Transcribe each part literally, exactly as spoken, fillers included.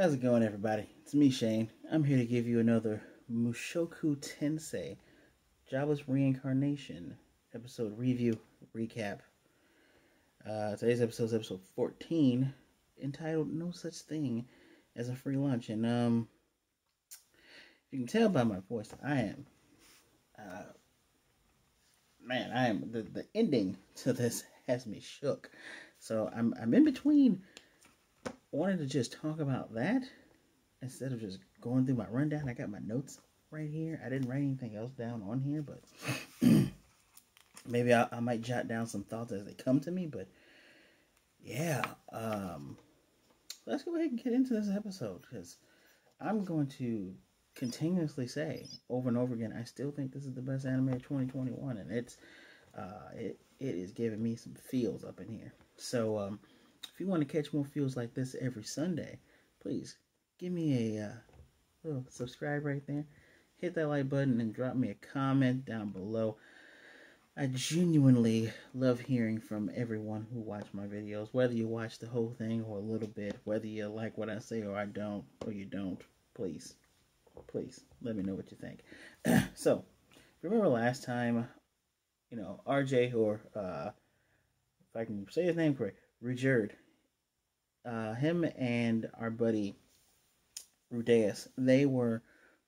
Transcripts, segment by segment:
How's it going, everybody? It's me, Shane. I'm here to give you another Mushoku Tensei Jobless Reincarnation episode review recap. Uh, today's episode is episode fourteen, entitled No Such Thing as a Free Lunch. And um, you can tell by my voice, I am, uh, man, I am, the, the ending to this has me shook. So I'm, I'm in between. Wanted to just talk about that instead of just going through my rundown. I got my notes right here. I didn't write anything else down on here, but maybe I, I might jot down some thoughts as they come to me. But yeah, um, let's go ahead and get into this episode, because I'm going to continuously say over and over again, I still think this is the best anime of twenty twenty-one, and it's uh, it it is giving me some feels up in here. So um. If you want to catch more feels like this every Sunday, please give me a uh, little subscribe right there. Hit that like button and drop me a comment down below. I genuinely love hearing from everyone who watched my videos, whether you watch the whole thing or a little bit, whether you like what I say or I don't, or you don't. Please, please let me know what you think. So, if you remember last time, you know, R J, or uh, if I can say his name correct, Ruijerd, uh, him and our buddy Rudeus, they were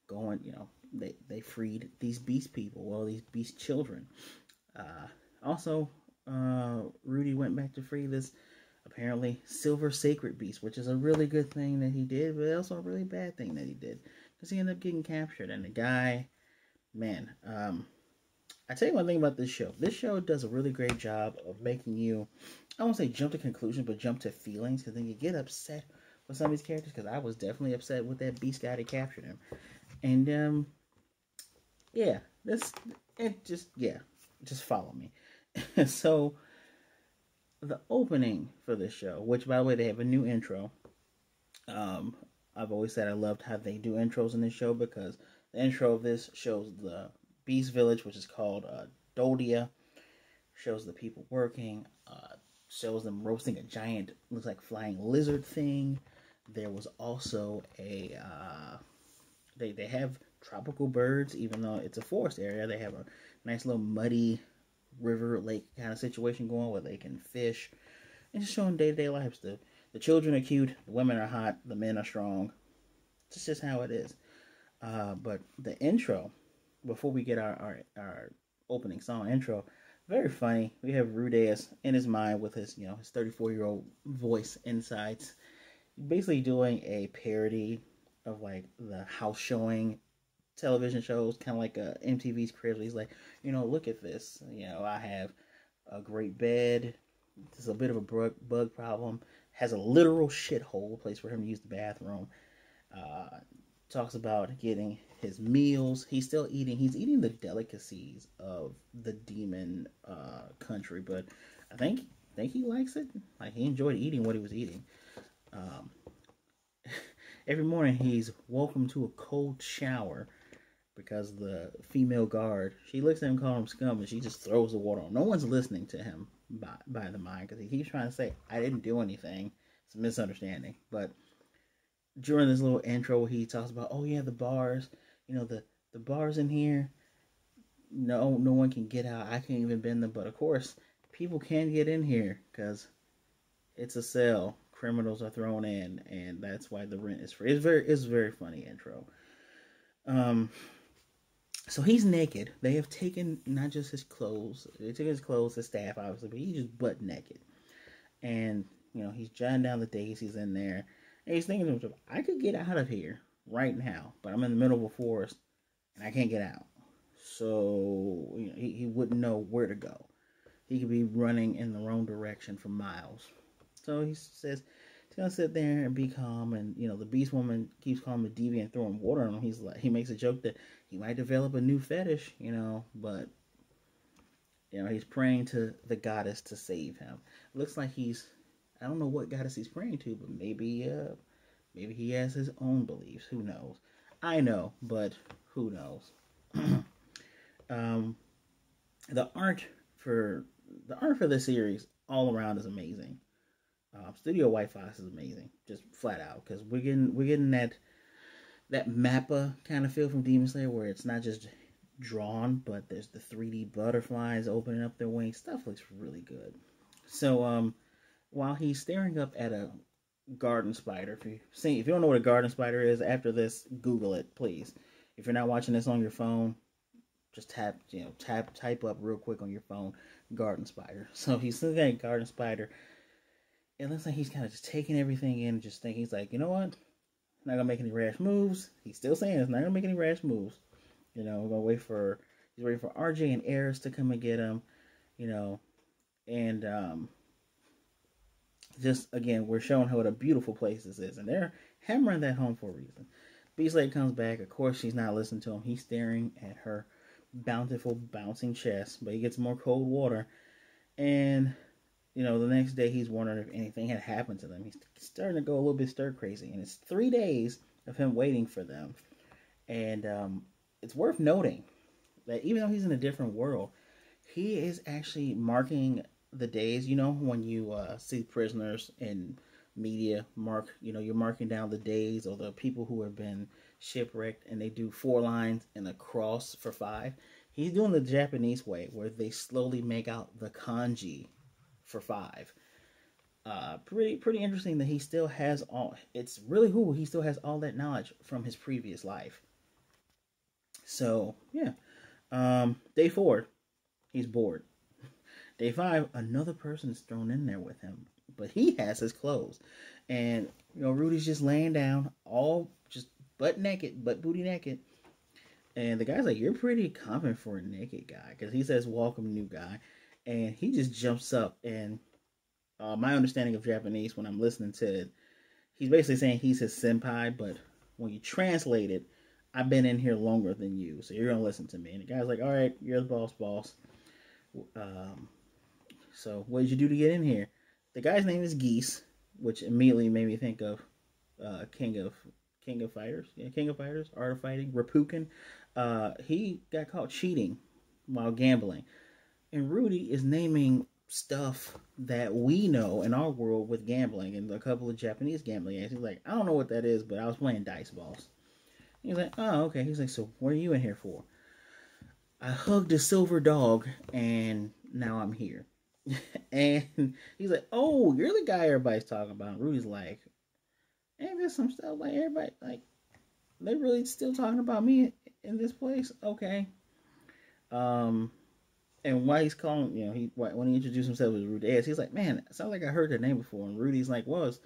going, you know, they, they freed these beast people, well, these beast children. Uh, also, uh, Rudy went back to free this, apparently, silver sacred beast, which is a really good thing that he did, but also a really bad thing that he did, because he ended up getting captured, and the guy, man, um, I tell you one thing about this show. This show does a really great job of making you, I won't say jump to conclusions, but jump to feelings, because then you get upset with some of these characters, because I was definitely upset with that beast guy that captured him. And, um, yeah, this, it just, yeah, just follow me. So, the opening for this show, which, by the way, they have a new intro. Um, I've always said I loved how they do intros in this show, because the intro of this shows the beast village, which is called uh, Doldia, shows the people working, uh, shows them roasting a giant, looks like flying lizard thing. There was also a, uh, they, they have tropical birds, even though it's a forest area. They have a nice little muddy river, lake kind of situation going, where they can fish, and just showing day-to-day lives. The, the children are cute, the women are hot, the men are strong. It's just how it is. Uh, but the intro, before we get our, our, our opening song intro, very funny. We have Rudeus in his mind with his, you know, his thirty-four-year-old voice insights, basically doing a parody of, like, the house showing television shows, kind of like uh, M T V's Cribs. He's like, you know, look at this. You know, I have a great bed. There's a bit of a bug problem. Has a literal shithole, place for him to use the bathroom. Uh, talks about getting his meals. He's still eating. He's eating the delicacies of the demon uh, country, but I think think he likes it. Like, he enjoyed eating what he was eating. Um, every morning he's welcome to a cold shower, because the female guard, she looks at him, calls him scum, and she just throws the water on. No one's listening to him by by the mind, because he keeps trying to say, "I didn't do anything." It's a misunderstanding, but during this little intro, he talks about, oh yeah, the bars. You know, the, the bars in here, no no one can get out. I can't even bend them. But of course, people can get in here, because it's a cell. Criminals are thrown in, and that's why the rent is free. It's very it's a very funny intro. Um, so he's naked. They have taken not just his clothes. They took his clothes, his staff, obviously, but he's just butt naked. And, you know, he's jotting down the days he's in there. And he's thinking to himself, I could get out of here right now, but I'm in the middle of a forest and I can't get out. So, you know, he, he wouldn't know where to go. He could be running in the wrong direction for miles. So he says he's gonna sit there and be calm, and, you know, the beast woman keeps calling him a deviant and throwing water on him. He's like, he makes a joke that he might develop a new fetish, you know, but, you know, he's praying to the goddess to save him. It looks like he's, I don't know what goddess he's praying to, but maybe uh Maybe he has his own beliefs. Who knows? I know, but who knows? um, the art for the art for this series all around is amazing. Um, Studio White Fox is amazing, just flat out, because we're getting we're getting that that Mappa kind of feel from Demon Slayer, where it's not just drawn, but there's the three D butterflies opening up their wings. Stuff looks really good. So um, while he's staring up at a garden spider, if you see, if you don't know what a garden spider is, after this, Google it, please. If you're not watching this on your phone, just tap, you know, tap, type up real quick on your phone, garden spider. So he's looking at garden spider. It looks like he's kind of just taking everything in, and just thinking, he's like, you know what? Not gonna make any rash moves. He's still saying it's not gonna make any rash moves. You know, we're gonna wait for he's waiting for R J and Eris to come and get him. You know, and um, just again, we're showing how what a beautiful place this is, and they're hammering that home for a reason. Beast Lady comes back. Of course, she's not listening to him. He's staring at her bountiful bouncing chest, but he gets more cold water, and you know, the next day he's wondering if anything had happened to them. He's starting to go a little bit stir crazy, and it's three days of him waiting for them. And um, it's worth noting that even though he's in a different world, he is actually marking the days. You know, when you uh, see prisoners in media mark, you know, you're marking down the days or the people who have been shipwrecked, and they do four lines and a cross for five. He's doing the Japanese way, where they slowly make out the kanji for five. Uh, pretty pretty interesting that he still has all, it's really cool, he still has all that knowledge from his previous life. So yeah, um, day four, he's bored. Day five, another person's thrown in there with him, but he has his clothes, and you know, Rudy's just laying down, all just butt naked, butt booty naked, and the guy's like, "You're pretty confident for a naked guy," because he says, "Welcome, new guy." And he just jumps up, and uh, my understanding of Japanese when I'm listening to it, he's basically saying he's his senpai, but when you translate it, I've been in here longer than you, so you're going to listen to me. And the guy's like, all right, you're the boss, boss. Um, so what did you do to get in here? The guy's name is Geese, which immediately made me think of uh, King of King of Fighters. Yeah, King of Fighters, Art of Fighting, Rapukin. Uh, he got caught cheating while gambling. And Rudy is naming stuff that we know in our world with gambling, and a couple of Japanese gambling games. He's like, I don't know what that is, but I was playing dice balls. He's like, oh, okay. He's like, so what are you in here for? I hugged a silver dog, and now I'm here. And he's like, oh, you're the guy everybody's talking about. And Rudy's like, ain't there some stuff like everybody, like, they really still talking about me in this place? Okay. Um... And why he's calling, you know, he when he introduced himself as Rudeus, he's like, man, it sounds like I heard that name before. And Rudy's like, well, it's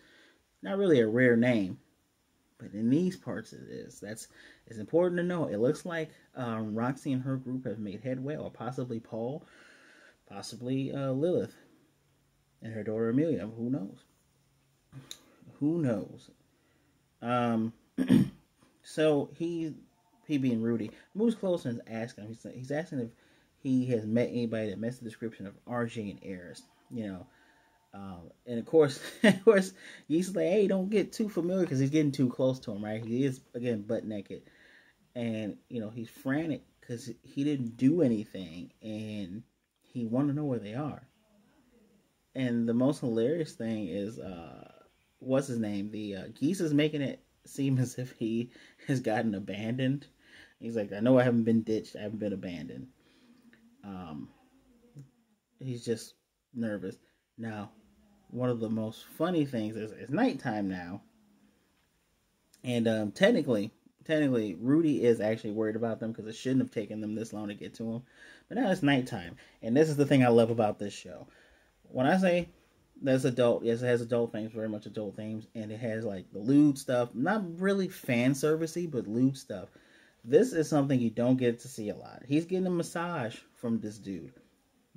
not really a rare name, but in these parts it is. That's, it's important to know. It looks like um, Roxy and her group have made headway, or possibly Paul, possibly uh, Lilith, and her daughter Amelia. Who knows? Who knows? Um, so he, he being Rudy, moves closer and is asking him. He's, he's asking if he has met anybody that messed the description of R J and Eris, you know. Um, and of course, of course, he's like, hey, don't get too familiar, because he's getting too close to him, right? He is, again, butt naked. And, you know, he's frantic because he didn't do anything, and he wanted to know where they are. And the most hilarious thing is, uh, what's his name? The uh, Geese is making it seem as if he has gotten abandoned. He's like, I know I haven't been ditched, I haven't been abandoned. Um, he's just nervous. Now, one of the most funny things is it's nighttime now, and um, technically, technically, Rudy is actually worried about them, because it shouldn't have taken them this long to get to him. But now it's nighttime, and this is the thing I love about this show. When I say that's adult, yes, it has adult themes, very much adult themes, and it has like the lewd stuff, not really fan servicey, but lewd stuff. This is something you don't get to see a lot. He's getting a massage from this dude.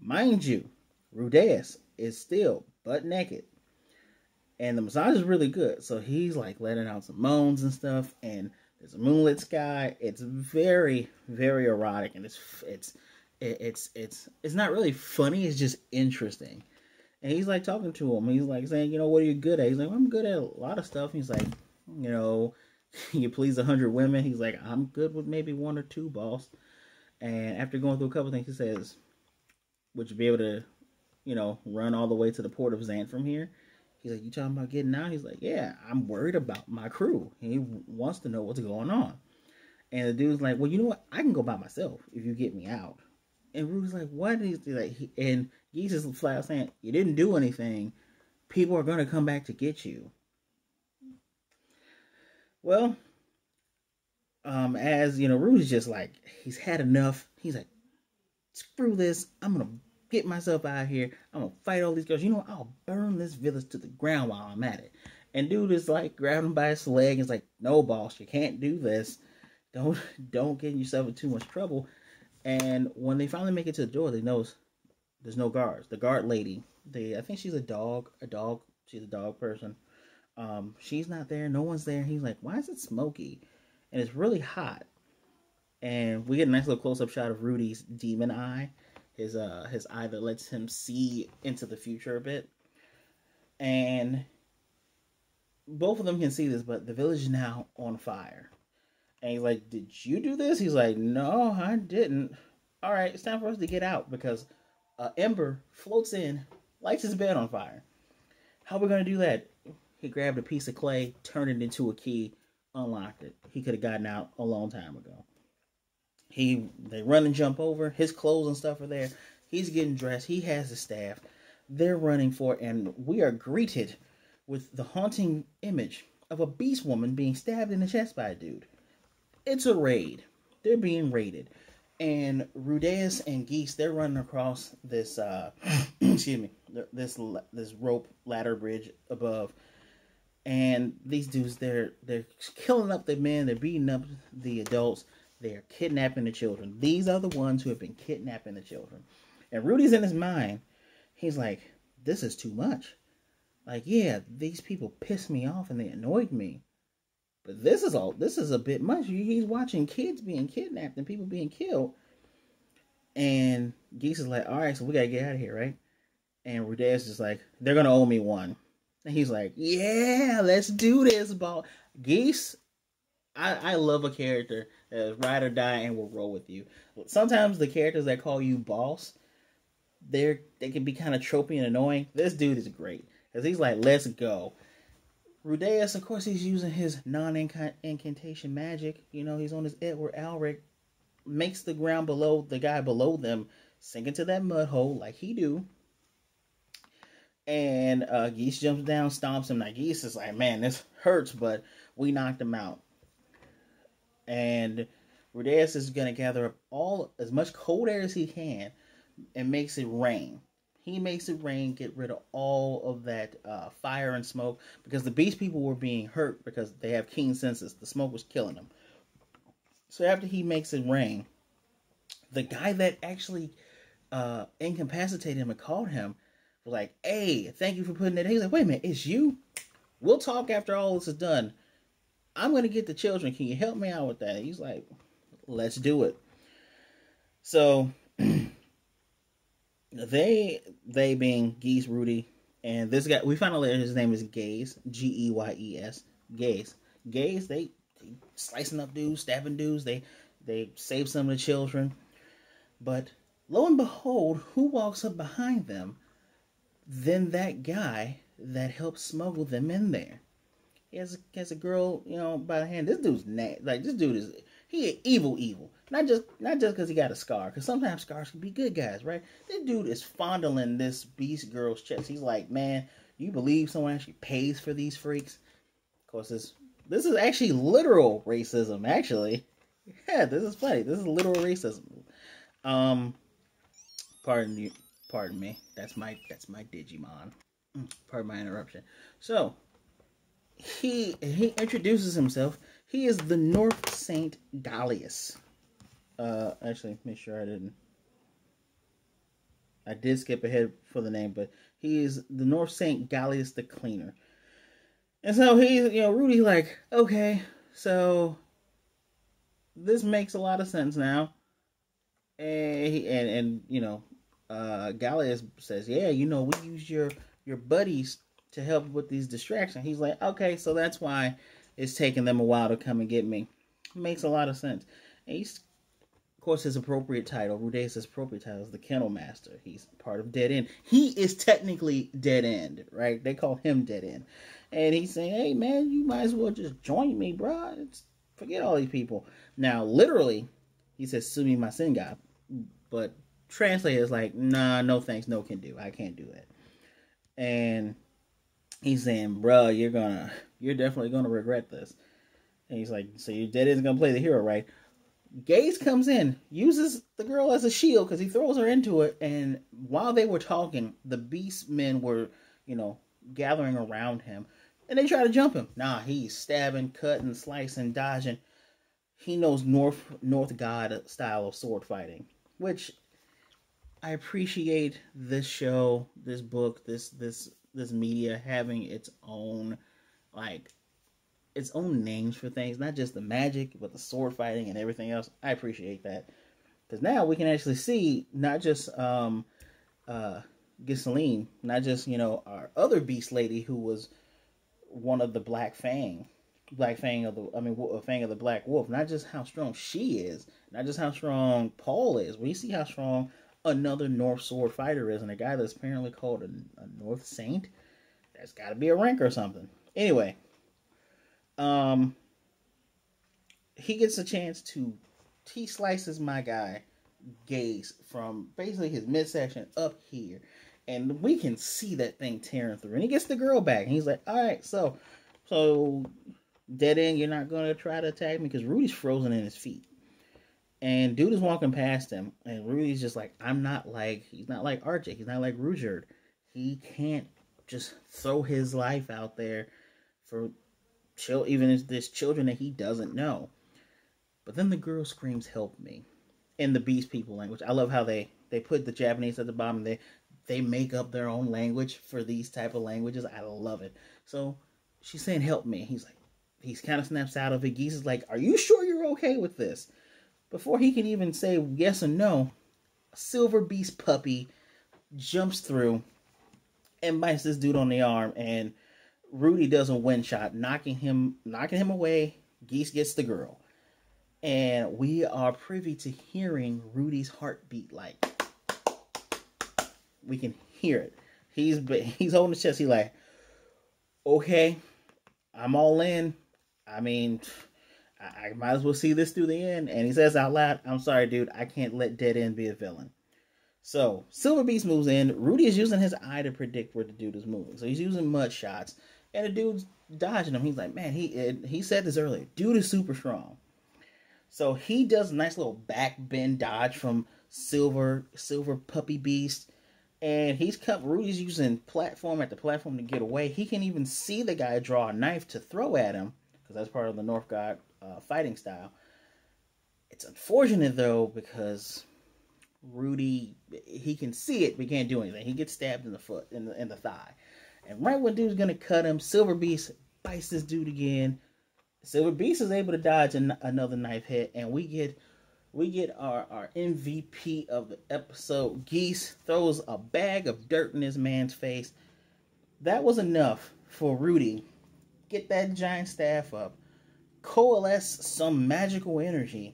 Mind you, Rudeus is still butt naked, and the massage is really good. So he's like letting out some moans and stuff, and there's a moonlit sky. It's very, very erotic, and it's it's it's it's it's not really funny. It's just interesting. And he's like talking to him. He's like saying, you know, what are you good at? He's like, well, I'm good at a lot of stuff. And he's like, you know, can you please a hundred women? He's like, I'm good with maybe one or two, boss. And after going through a couple things, he says, would you be able to, you know, run all the way to the port of Zanto from here? He's like, you talking about getting out? He's like, yeah, I'm worried about my crew. And he wants to know what's going on. And the dude's like, well, you know what? I can go by myself if you get me out. And Rude's like, what? He's like, he, and Geese is flat out saying, you didn't do anything. People are going to come back to get you. Well, um, as, you know, Rude's just like, he's had enough. He's like, screw this. I'm going to get myself out of here. I'm going to fight all these girls. You know what? I'll burn this village to the ground while I'm at it. And dude is like, grabbing him by his leg. He's like, no, boss, you can't do this. Don't, don't get yourself in too much trouble. And when they finally make it to the door, they know there's no guards. The guard lady, they I think she's a dog, a dog. She's a dog person. Um, she's not there. No one's there. He's like, why is it smoky? And it's really hot. And we get a nice little close-up shot of Rudy's demon eye, his uh his eye that lets him see into the future a bit. And both of them can see this, but the village is now on fire. And he's like, did you do this? He's like, no, I didn't. All right, it's time for us to get out because uh, Ember floats in, lights his bed on fire. How are we going to do that? He grabbed a piece of clay, turned it into a key, unlocked it. He could have gotten out a long time ago. He, They run and jump over. His clothes and stuff are there. He's getting dressed. He has his staff. They're running for it, and we are greeted with the haunting image of a beast woman being stabbed in the chest by a dude. It's a raid. They're being raided. And Rudeus and Geese, they're running across this, uh, excuse me, this this rope ladder bridge above. And these dudes, they're, they're killing up the men. They're beating up the adults. They're kidnapping the children. These are the ones who have been kidnapping the children. And Rudy's in his mind. He's like, this is too much. Like, yeah, these people pissed me off and they annoyed me. But this is all, this is a bit much. He's watching kids being kidnapped and people being killed. And Geese is like, all right, so we got to get out of here, right? And Rudeus is like, they're going to owe me one. And he's like, yeah, let's do this, ball. Geese, I, I love a character that is ride or die and will roll with you. Sometimes the characters that call you boss, they're, they can be kind of tropey and annoying. This dude is great because he's like, let's go. Rudeus, of course, he's using his non-incantation magic. You know, he's on his Edward Alric. Makes the ground below, the guy below them, sink into that mud hole like he do. And uh, Geese jumps down, stomps him. Now, Geese is like, man, this hurts, but we knocked him out. And Rudeus is going to gather up all as much cold air as he can and makes it rain. He makes it rain, get rid of all of that uh, fire and smoke, because the beast people were being hurt because they have keen senses. The smoke was killing them. So after he makes it rain, the guy that actually uh, incapacitated him and called him was like, hey, thank you for putting it in. He's like, wait a minute, it's you? We'll talk after all this is done. I'm going to get the children. Can you help me out with that? He's like, let's do it. So They, they being Geese, Rudy, and this guy, we found out later his name is Gaze, G E Y E S, Gaze. Gaze, they, they slicing up dudes, stabbing dudes, they, they save some of the children. But lo and behold, who walks up behind them? Then that guy that helped smuggle them in there. He has, has a girl, you know, by the hand. This dude's nasty. Like, this dude is, he evil, evil. Not just not just because he got a scar, because sometimes scars can be good guys, right? This dude is fondling this beast girl's chest. He's like, man, you believe someone actually pays for these freaks? Of course, this, this is actually literal racism, actually. Yeah, this is funny. This is literal racism. Um, pardon you, pardon me. That's my, that's my Digimon. Pardon my interruption. So, he, he introduces himself. He is the North Saint Galleus. Uh, actually, make sure I didn't. I did skip ahead for the name, but he is the North Saint Galleus the Cleaner. And so he, you know, Rudy, like, okay, so this makes a lot of sense now. And he, and, and you know, uh, Galleus says, yeah, you know, we use your your buddies to help with these distractions. He's like, okay, so that's why it's taking them a while to come and get me. Makes a lot of sense. And he's Of course, his appropriate title, Rudeus' appropriate title, is the Kennel Master. He's part of Dead End. He is technically Dead End, right? They call him Dead End. And he's saying, hey, man, you might as well just join me, bro. It's, forget all these people. Now, literally, he says, Sumi Masenga. But translated is like, nah, no thanks, no can do. I can't do that. And he's saying, bro, you're gonna, you're definitely gonna regret this. And he's like, so your Dead End's gonna play the hero, right? Gaze comes in, uses the girl as a shield because he throws her into it, and while they were talking, the beast men were, you know, gathering around him, and they try to jump him. Nah, he's stabbing, cutting, slicing, dodging. He knows North North God style of sword fighting, which I appreciate. This show, this book, this this this media having its own, like, its own names for things, not just the magic, but the sword fighting and everything else. I appreciate that, because now we can actually see not just um, uh, Ghislaine, not just, you know, our other beast lady who was one of the Black Fang, Black Fang of the, I mean, Fang of the Black Wolf. Not just how strong she is, not just how strong Paul is. We see how strong another North sword fighter is, and a guy that's apparently called a, a North Saint. That's got to be a rank or something. Anyway. Um, he gets a chance to, he slices my guy, Gaze, from basically his midsection up here, and we can see that thing tearing through, and he gets the girl back, and he's like, alright, so, so, Dead End, you're not gonna try to attack me, because Rudy's frozen in his feet, and dude is walking past him, and Rudy's just like, I'm not like, he's not like R J, he's not like Ruijerd, he can't just throw his life out there for even if there's children that he doesn't know. But then the girl screams, help me, in the beast people language. I love how they, they put the Japanese at the bottom. They they make up their own language for these type of languages. I love it. So she's saying, help me. He's like, he's kind of snaps out of it. Geese is like, are you sure you're okay with this? Before he can even say yes or no, a silver beast puppy jumps through and bites this dude on the arm, and Rudy does a wind shot, knocking him knocking him away. Geese gets the girl. And we are privy to hearing Rudy's heartbeat, like, we can hear it. He's he's holding his chest. He's like, okay, I'm all in. I mean, I, I might as well see this through the end. And he says out loud, I'm sorry, dude, I can't let Dead End be a villain. So, Silver Beast moves in. Rudy is using his eye to predict where the dude is moving. So he's using mud shots. And the dude's dodging him. He's like, man, he he said this earlier. Dude is super strong. So he does a nice little back bend dodge from Silver Silver Puppy Beast. And he's cut. Rudy's using platform after platform to get away. He can even see the guy draw a knife to throw at him, because that's part of the North God uh, fighting style. It's unfortunate, though, because Rudy, he can see it, but he can't do anything. He gets stabbed in the foot, in the, in the thigh. And right when dude's going to cut him, Silver Beast bites this dude again. Silver Beast is able to dodge an, another knife hit, and we get we get our, our M V P of the episode. Geese throws a bag of dirt in this man's face. That was enough for Rudy. Get that giant staff up, coalesce some magical energy,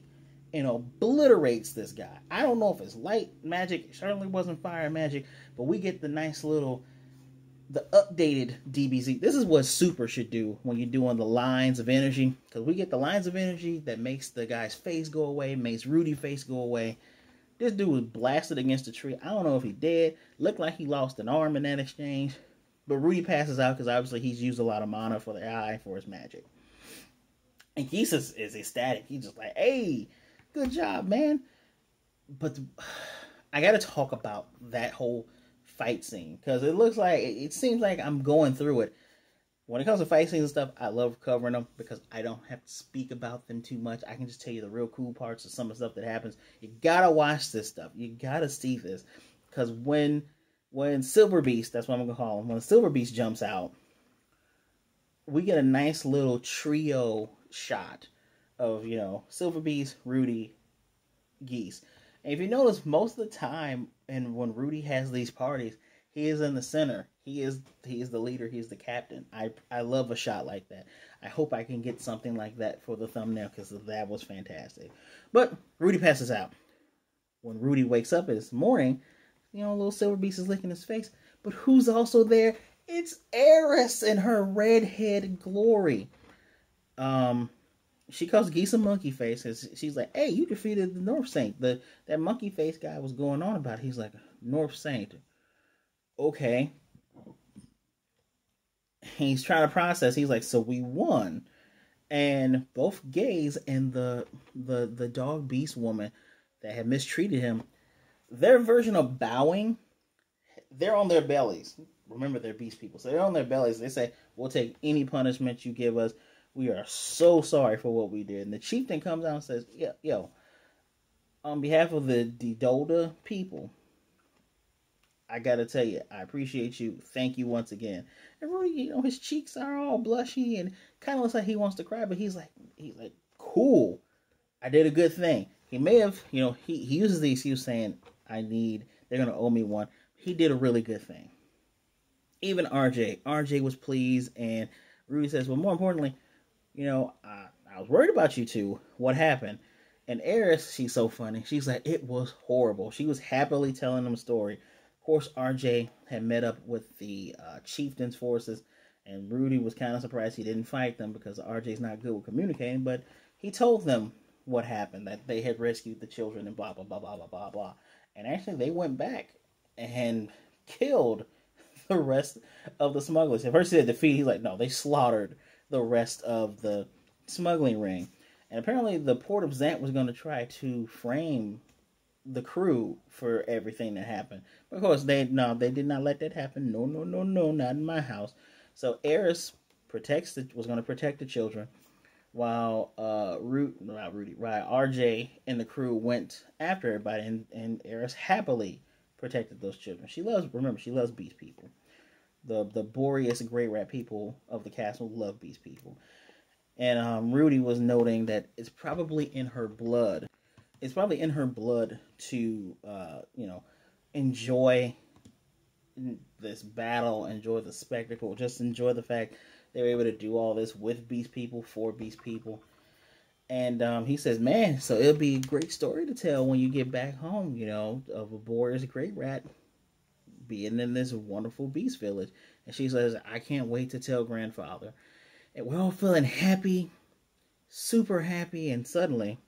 and obliterates this guy. I don't know if it's light magic. It certainly wasn't fire magic. But we get the nice little, the updated D B Z. This is what Super should do when you're doing the lines of energy, because we get the lines of energy that makes the guy's face go away, makes Rudy's face go away. This dude was blasted against a tree. I don't know if he dead. Looked like he lost an arm in that exchange. But Rudy passes out because obviously he's used a lot of mana for the eye for his magic. And Geese is, is ecstatic. He's just like, hey, good job, man. But the, I gotta talk about that whole fight scene, because it looks like, it seems like I'm going through it. When it comes to fight scenes and stuff, I love covering them because I don't have to speak about them too much. I can just tell you the real cool parts of some of the stuff that happens. You gotta watch this stuff. You gotta see this, because when when Silver Beast, that's what I'm gonna call him, when Silver Beast jumps out, we get a nice little trio shot of, you know, Silver Beast, Rudy, Geese. And if you notice, most of the time, and when Rudy has these parties, he is in the center. He is he is the leader. He is the captain. I I love a shot like that. I hope I can get something like that for the thumbnail, because that was fantastic. But Rudy passes out. When Rudy wakes up in this morning, you know, little Silver Beast is licking his face. But who's also there? It's Eris in her redhead glory. Um, she calls Geese a monkey face, because she's like, hey, you defeated the North Saint. The, that monkey face guy was going on about it. He's like, North Saint. Okay. He's trying to process. He's like, so we won. And both Gaze and the, the, the dog beast woman that had mistreated him, their version of bowing, they're on their bellies. Remember, they're beast people. So they're on their bellies. They say, we'll take any punishment you give us. We are so sorry for what we did. And the chieftain comes out and says, yo, yo on behalf of the Dedoldia people, I got to tell you, I appreciate you. Thank you once again. And Rudy, you know, his cheeks are all blushy and kind of looks like he wants to cry, but he's like, he's like, cool. I did a good thing. He may have, you know, he, he uses the excuse saying, I need, they're going to owe me one. He did a really good thing. Even R J. R J was pleased, and Rudy says, well, more importantly, you know, I, I was worried about you two. What happened? And Eris, she's so funny. She's like, it was horrible. She was happily telling them a story. Of course, R J had met up with the uh, chieftain's forces, and Rudy was kind of surprised he didn't fight them because R J's not good with communicating, but he told them what happened, that they had rescued the children and blah, blah, blah, blah, blah, blah, blah. And actually, they went back and killed the rest of the smugglers. At first, they defeated. He's like, no, they slaughtered the rest of the smuggling ring. And apparently, the port of Zant was going to try to frame the crew for everything that happened. But of course, they no, they did not let that happen. No, no, no, no, not in my house. So Eris protects the, was going to protect the children, while uh, Root, not Rudy, right? R J and the crew went after everybody, and and Eris happily protected those children. She loves, remember, she loves beast people. The the Boreas Greyrat people of the castle love beast people. And um, Rudy was noting that it's probably in her blood. It's probably in her blood to, uh, you know, enjoy this battle, enjoy the spectacle, just enjoy the fact they were able to do all this with beast people, for beast people. And um, he says, man, so it'll be a great story to tell when you get back home, you know, of a Boreas Greyrat being in this wonderful beast village. And she says, I can't wait to tell grandfather. And we're all feeling happy, super happy, and suddenly,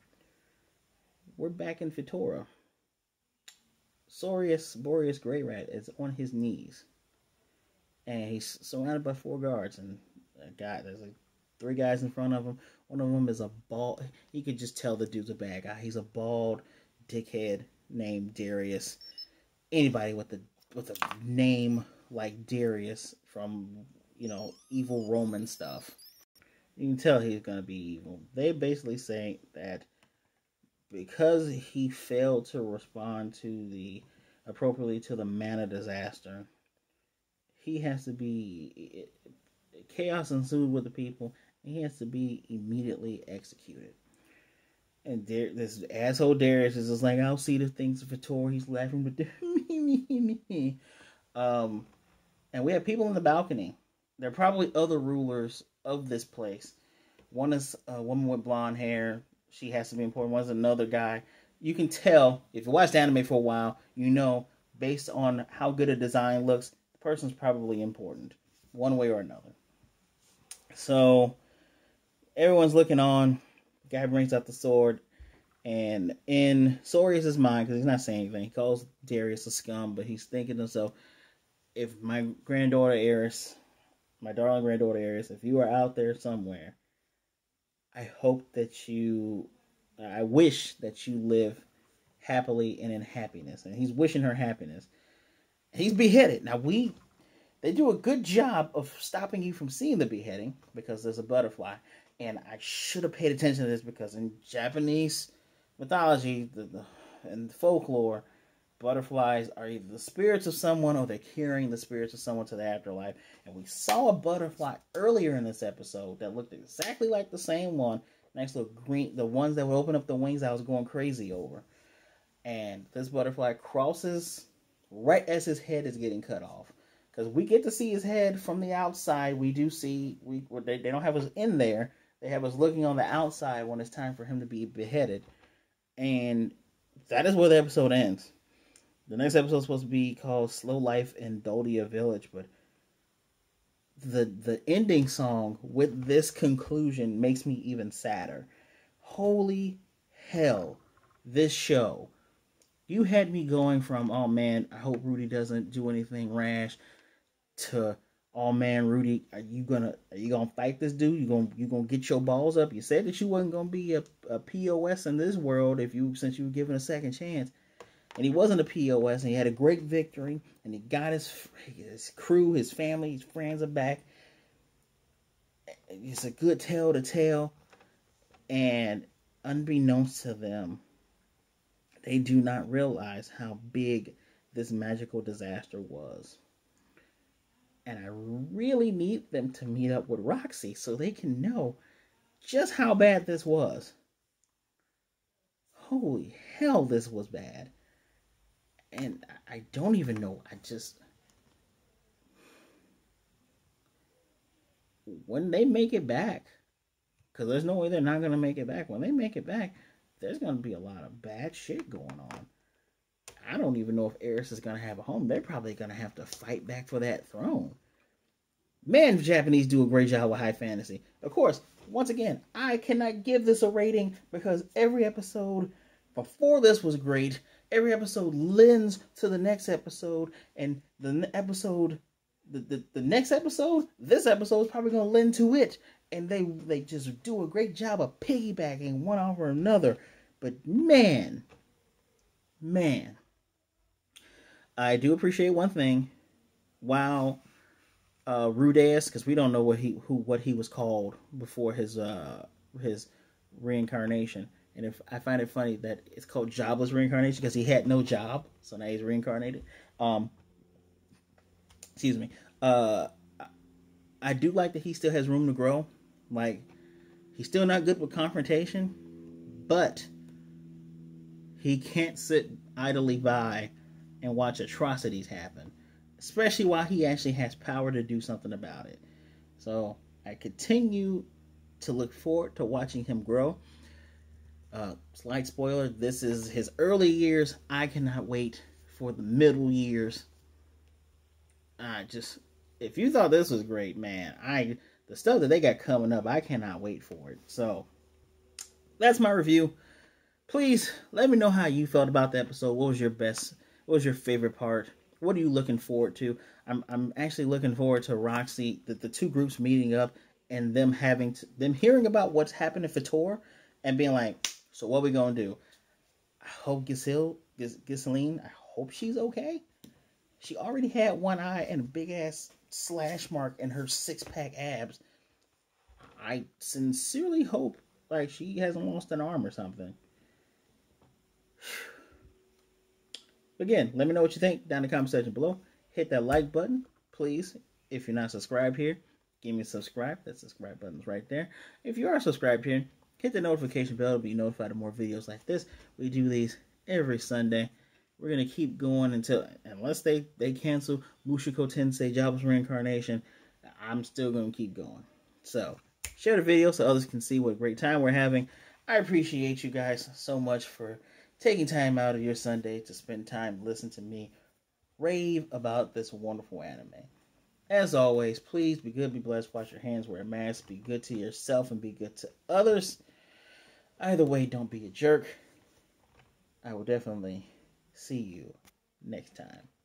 we're back in Fitora. Sorius Boreas Greyrat is on his knees. And he's surrounded by four guards. And a guy, there's like three guys in front of him. One of them is a bald, you could just tell the dude's a bad guy. He's a bald dickhead named Darius. Anybody with a, with a name like Darius from, you know, evil Roman stuff, you can tell he's going to be evil. They basically say that because he failed to respond to the, appropriately to the mana disaster, he has to be, it, chaos ensued with the people. He has to be immediately executed. And there, this asshole Darius is just like, I'll see the things of Fitora. He's laughing, but um, and we have people on the balcony. There are probably other rulers of this place. One is a woman with blonde hair. She has to be important. One's another guy. You can tell, if you watched anime for a while, you know, based on how good a design looks, the person's probably important, one way or another. So everyone's looking on. Guy brings out the sword, and in Sorius's mind, because he's not saying anything, he calls Darius a scum, but he's thinking to himself, if my granddaughter Eris, my darling granddaughter Eris, if you are out there somewhere, I hope that you, I wish that you live happily and in happiness. And he's wishing her happiness. He's beheaded. Now we, they do a good job of stopping you from seeing the beheading because there's a butterfly. And I should have paid attention to this because in Japanese mythology the, the, and folklore, butterflies are either the spirits of someone or they're carrying the spirits of someone to the afterlife. And we saw a butterfly earlier in this episode that looked exactly like the same one. Nice little green, the ones that would open up the wings I was going crazy over. And this butterfly crosses right as his head is getting cut off. Because we get to see his head from the outside. We do see, we they, they don't have us in there. They have us looking on the outside when it's time for him to be beheaded. And that is where the episode ends. The next episode is supposed to be called Slow Life in Doldia Village. But the the ending song with this conclusion makes me even sadder. Holy hell, this show. You had me going from, oh man, I hope Rudy doesn't do anything rash, to, oh man, Rudy, are you gonna are you gonna fight this dude? You gonna you gonna get your balls up? You said that you wasn't gonna be a, a P O S in this world if you since you were given a second chance, and he wasn't a P O S, and he had a great victory, and he got his his crew, his family, his friends are back. It's a good tale to tell, and unbeknownst to them, they do not realize how big this magical disaster was. And I really need them to meet up with Roxy so they can know just how bad this was. Holy hell, this was bad. And I don't even know. I just... When they make it back, because there's no way they're not going to make it back. When they make it back, there's going to be a lot of bad shit going on. I don't even know if Eris is going to have a home. They're probably going to have to fight back for that throne. Man, Japanese do a great job with high fantasy. Of course, once again, I cannot give this a rating because every episode before this was great. Every episode lends to the next episode. And the episode, the, the, the next episode, this episode is probably going to lend to it. And they, they just do a great job of piggybacking one over another. But man, man, I do appreciate one thing. While uh, Rudeus, because we don't know what he who what he was called before his uh, his reincarnation, and if I find it funny that it's called Jobless Reincarnation because he had no job, so now he's reincarnated. Um, excuse me. Uh, I do like that he still has room to grow. Like, he's still not good with confrontation, but he can't sit idly by and watch atrocities happen, especially while he actually has power to do something about it. So I continue to look forward to watching him grow. Uh, slight spoiler, this is his early years. I cannot wait for the middle years. I just... If you thought this was great, man, I the stuff that they got coming up, I cannot wait for it. So, that's my review. Please, let me know how you felt about the episode. What was your best, what was your favorite part? What are you looking forward to? I'm I'm actually looking forward to Roxy, the, the two groups meeting up, and them having, to, them hearing about what's happened in Fitora, and being like, so what we gonna do? I hope Ghislaine, Ghislaine, I hope she's okay. She already had one eye and a big-ass slash mark in her six-pack abs. I sincerely hope, like, she hasn't lost an arm or something. Again, let me know what you think down in the comment section below. Hit that like button, please. If you're not subscribed here, give me a subscribe. That subscribe button's right there. If you are subscribed here, hit the notification bell to be notified of more videos like this. We do these every Sunday. We're going to keep going until, unless they, they cancel Mushoku Tensei, Jobless Reincarnation, I'm still going to keep going. So, share the video so others can see what a great time we're having. I appreciate you guys so much for taking time out of your Sunday to spend time listening to me rave about this wonderful anime. As always, please be good, be blessed, wash your hands, wear a mask, be good to yourself, and be good to others. Either way, don't be a jerk. I will definitely... see you next time.